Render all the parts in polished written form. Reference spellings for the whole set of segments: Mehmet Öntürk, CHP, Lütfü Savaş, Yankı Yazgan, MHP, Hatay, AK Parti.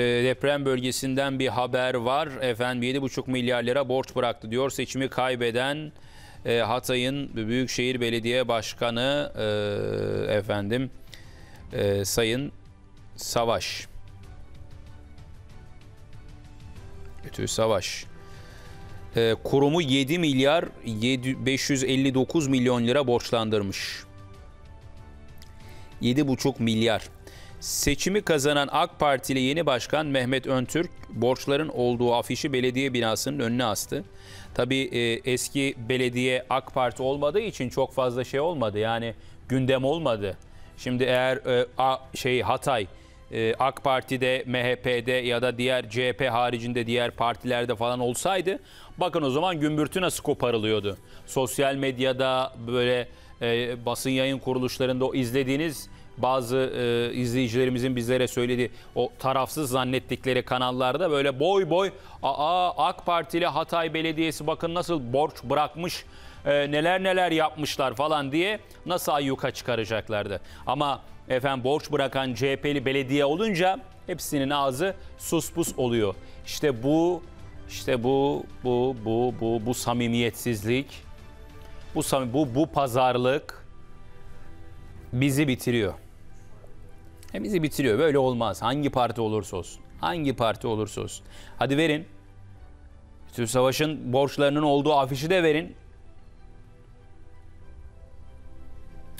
Deprem bölgesinden bir haber var. Efendim 7,5 milyar lira borç bıraktı diyor. Seçimi kaybeden Hatay'ın Büyükşehir Belediye Başkanı efendim Sayın Savaş. Lütfü Savaş. Kurumu 7 milyar 559 milyon lira borçlandırmış. 7,5 milyar. Seçimi kazanan AK Partili yeni başkan Mehmet Öntürk borçların olduğu afişi belediye binasının önüne astı. Tabii eski belediye AK Parti olmadığı için çok fazla şey olmadı. Yani gündem olmadı. Şimdi eğer Hatay AK Parti'de, MHP'de ya da diğer CHP haricinde diğer partilerde falan olsaydı, bakın o zaman gümbürtü nasıl koparılıyordu. Sosyal medyada böyle basın yayın kuruluşlarında o izlediğiniz bazı izleyicilerimizin bizlere söylediği o tarafsız zannettikleri kanallarda böyle boy boy AK Partili Hatay Belediyesi bakın nasıl borç bırakmış, neler neler yapmışlar falan diye nasıl ayyuka çıkaracaklardı. Ama efendim borç bırakan CHP'li belediye olunca hepsinin ağzı sus pus oluyor. İşte bu samimiyetsizlik, bu pazarlık bizi bitiriyor. Bizi bitiriyor. Böyle olmaz. Hangi parti olursa olsun. Hangi parti olursa olsun. Hadi verin. Lütfü Savaş'ın borçlarının olduğu afişi de verin.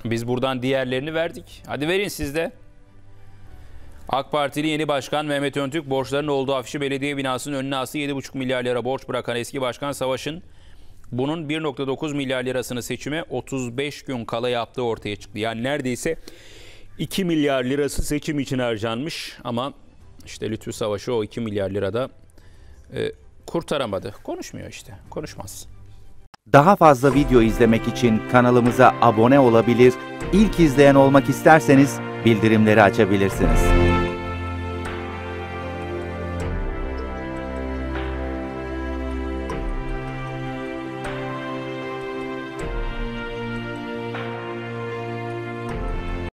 Biz buradan diğerlerini verdik. Hadi verin siz de. AK Partili yeni başkan Mehmet Öntürk borçlarının olduğu afişi belediye binasının önüne astı. 7,5 milyar lira borç bırakan eski başkan Savaş'ın bunun 1,9 milyar lirasını seçime 35 gün kala yaptığı ortaya çıktı. Yani neredeyse 2 milyar lirası seçim için harcanmış. Ama işte Lütfü Savaş'ı o 2 milyar lirada kurtaramadı. Konuşmuyor işte. Konuşmaz. Daha fazla video izlemek için kanalımıza abone olabilir, ilk izleyen olmak isterseniz bildirimleri açabilirsiniz.